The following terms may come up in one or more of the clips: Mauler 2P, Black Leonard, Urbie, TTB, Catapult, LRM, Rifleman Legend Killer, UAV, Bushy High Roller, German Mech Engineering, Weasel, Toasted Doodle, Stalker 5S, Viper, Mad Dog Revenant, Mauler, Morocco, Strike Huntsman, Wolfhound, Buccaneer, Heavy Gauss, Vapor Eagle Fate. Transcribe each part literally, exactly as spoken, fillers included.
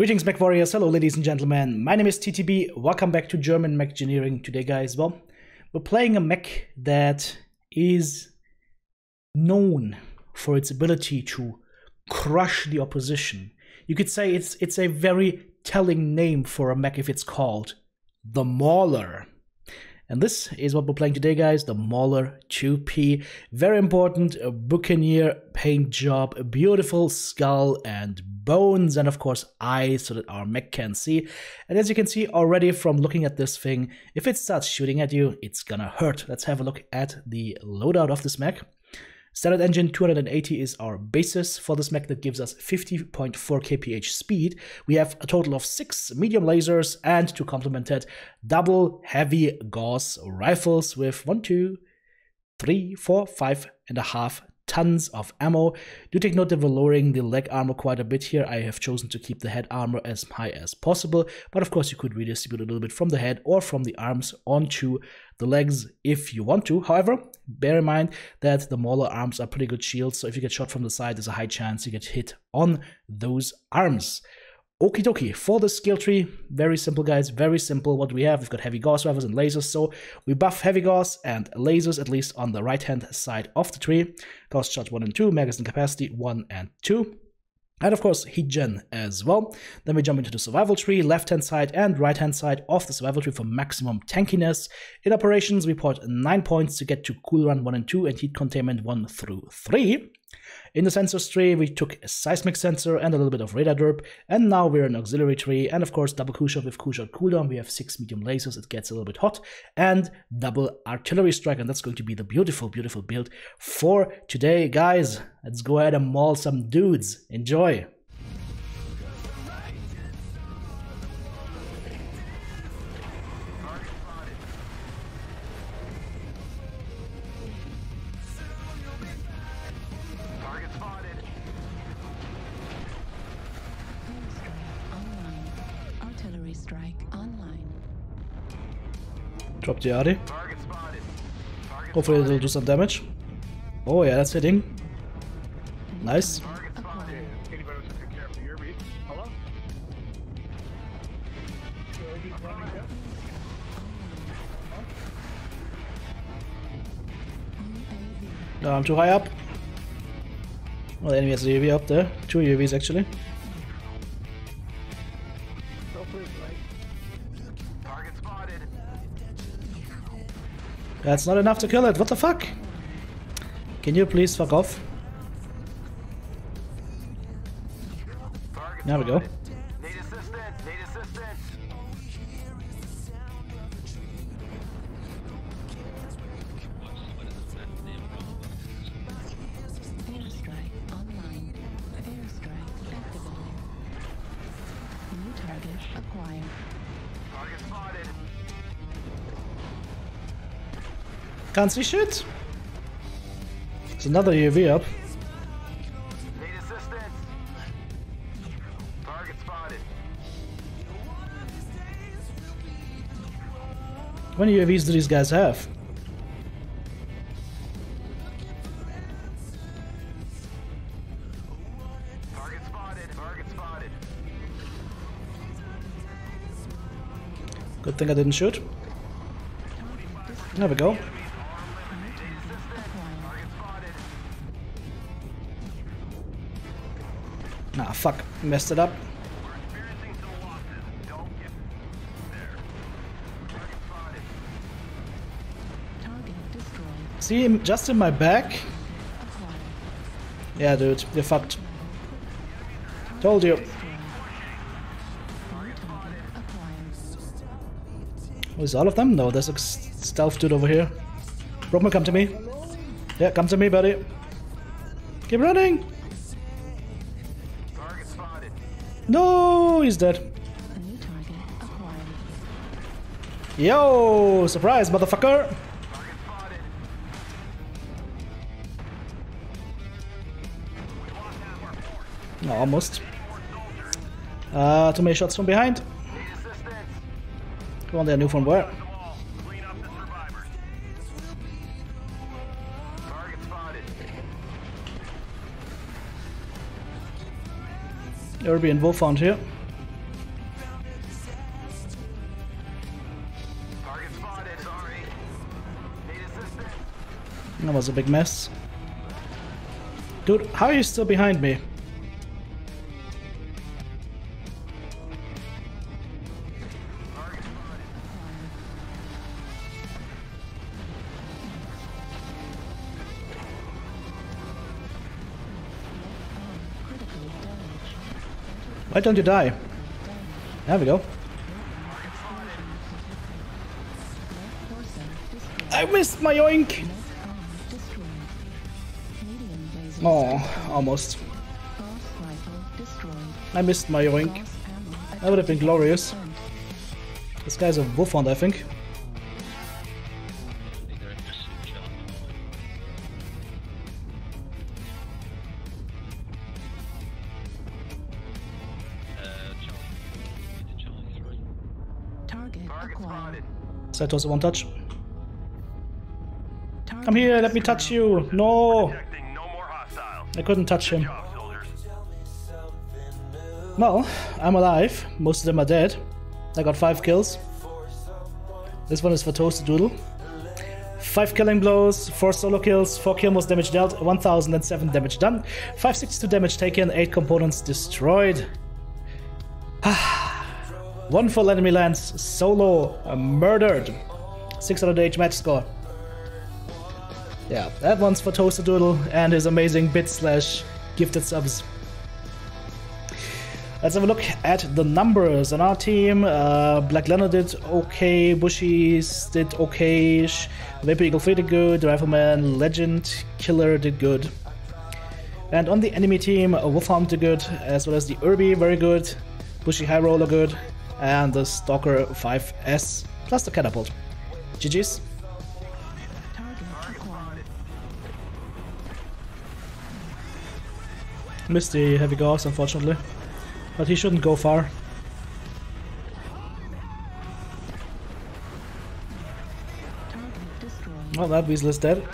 Greetings Mech Warriors, hello ladies and gentlemen, my name is T T B, welcome back to German Mech Engineering. Today guys, well, we're playing a mech that is known for its ability to crush the opposition. You could say it's, it's a very telling name for a mech if it's called the Mauler. And this is what we're playing today guys, the Mauler two P. Very important Buccaneer paint job, a beautiful skull and bones, and of course eyes so that our mech can see. And as you can see already from looking at this thing, if it starts shooting at you, it's gonna hurt. Let's have a look at the loadout of this mech. Standard engine two hundred eighty is our basis for this mech that gives us fifty point four K P H speed. We have a total of six medium lasers and, to complement that, double heavy gauze rifles with one, two, three, four, five and a half tons of ammo. Do take note that we're lowering the leg armor quite a bit here. I have chosen to keep the head armor as high as possible, but of course you could redistribute a little bit from the head or from the arms onto the legs if you want to. However, bear in mind that the Mauler arms are pretty good shields, so if you get shot from the side, there's a high chance you get hit on those arms. Okie dokie, for the skill tree, very simple guys, very simple what do we have. We've got heavy gauze rifles and lasers, so we buff heavy gauze and lasers, at least on the right hand side of the tree. Gauze charge one and two, magazine capacity one and two. And of course, heat gen as well. Then we jump into the survival tree, left-hand side and right-hand side of the survival tree for maximum tankiness. In operations, we port nine points to get to cool run one and two and heat containment one through three. In the sensors tree, we took a seismic sensor and a little bit of radar derp, and now we're in auxiliary tree, and of course double Q-shot with Q-shot cooldown. We have six medium lasers, it gets a little bit hot, and double artillery strike, and that's going to be the beautiful, beautiful build for today. Guys, let's go ahead and maul some dudes. Enjoy! Drop the Arty. Hopefully it'll do some damage. Oh yeah, that's hitting. Nice. No, I'm too high up. Well, the enemy has a U A V up there. Two U A Vs actually. That's not enough to kill it. What the fuck? Can you please fuck off? There we go. Can't see shit. There's another U A V up. Need assistance. Target spotted. How many U A Vs do these guys have? Target spotted. Target spotted. Good thing I didn't shoot. There we go. Ah, fuck. Messed it up. See him just in my back? Yeah, dude. You're fucked. Told you. Is all of them? No, there's a stealth dude over here. Rockman, come to me. Yeah, come to me, buddy. Keep running! No, he's dead. Yo, surprise, motherfucker! No, almost. Uh, too many shots from behind. Come on there, newfound boy. Urbie and Wolfhound here. That was a big mess. Dude, how are you still behind me? Why don't you die? There we go. I missed my oink! Oh, almost. I missed my oink. That would have been glorious. This guy's a Wolfhound, I think. So that was one touch. Come here, let me touch you! No! I couldn't touch him. Well, I'm alive. Most of them are dead. I got five kills. This one is for Toasted Doodle. Five killing blows, four solo kills, four kill most damage dealt, one thousand seven damage done, five hundred sixty-two damage taken, eight components destroyed. One full enemy lands, solo, uh, murdered. six hundred H match score. Yeah, that one's for Toasted Doodle and his amazing bit slash gifted subs. Let's have a look at the numbers on our team. Uh, Black Leonard did okay, Bushy's did okay-ish, Vapor Eagle Fate did good, Rifleman Legend Killer did good. And on the enemy team, Wolfhound did good, as well as the Urbie, very good, Bushy High Roller good, and the Stalker five S, plus the Catapult. G G's. Missed the heavy gauss, unfortunately, but he shouldn't go far. Oh, that Weasel is dead.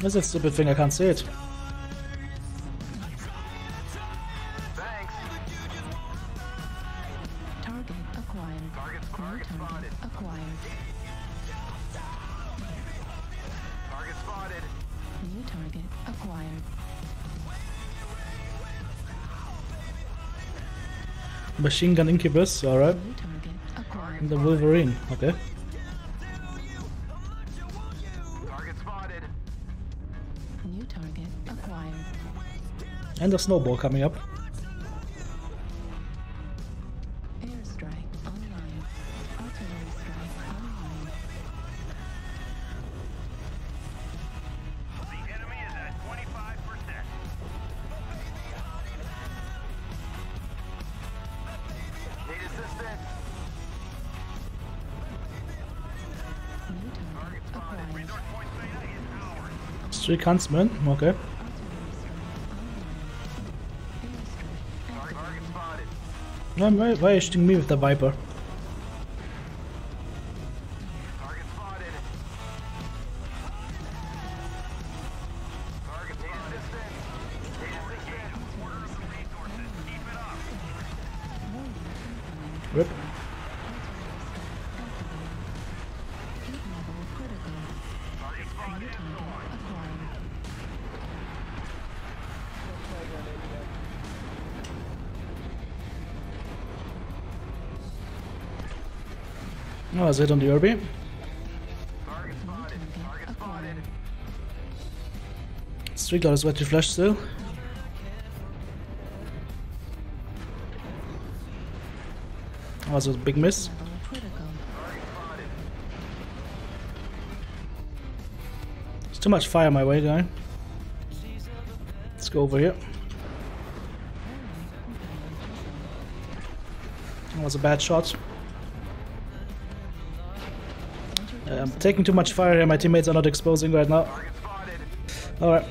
That's a stupid thing, I can't see it. Machine Gun Incubus, alright. And the Wolverine, okay. Target spotted. New target acquired. And a snowball coming up. Airstrike online. Artillery strike online. The enemy is at twenty-five percent. Strike Huntsman, okay. Why, why are you shooting me with the Viper? Rip. Oh, I was hit on the Urbie. Street Lord is wet to flesh still. That was a big miss. There's too much fire my way, guy. Let's go over here. That was a bad shot. I'm taking too much fire here, my teammates are not exposing right now. Alright.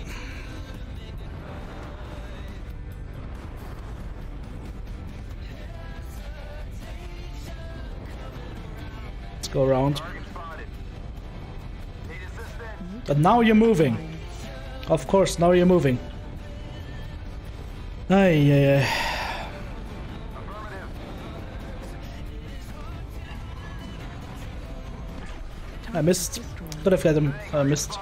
Let's go around. But now you're moving. Of course, now you're moving. Ay, yeah, yeah. I missed. Could have let him. I missed.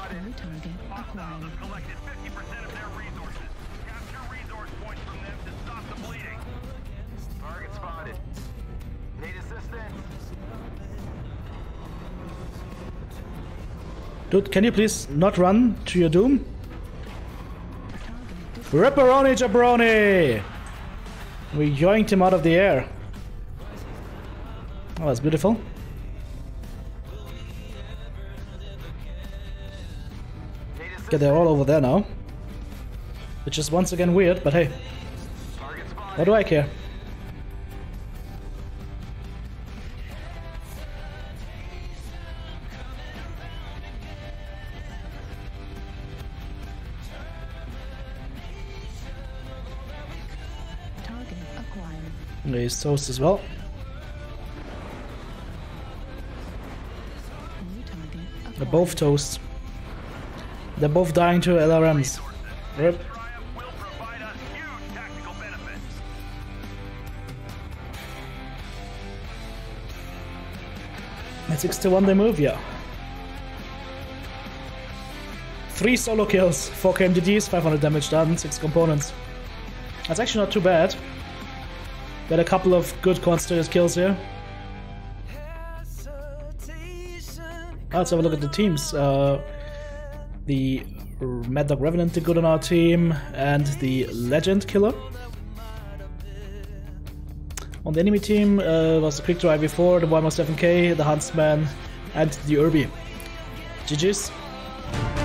Dude, can you please not run to your doom? Ripperoni jabroni! We yoinked him out of the air. Oh, that's beautiful. Okay, they're all over there now. Which is once again weird, but hey. What do I care? He's toast as well. They're both toast. They're both dying to L R Ms. Rip. At six to one they move, yeah. Three solo kills, four K M D Ds, five hundred damage done, six components. That's actually not too bad. Got a couple of good constant kills here. Ah, let's have a look at the teams. Uh, the Mad Dog Revenant did good on our team, and the Legend Killer. On the enemy team uh, was the Quickdraw four four, the one oh seven K, the Huntsman, and the Urbie. G Gs.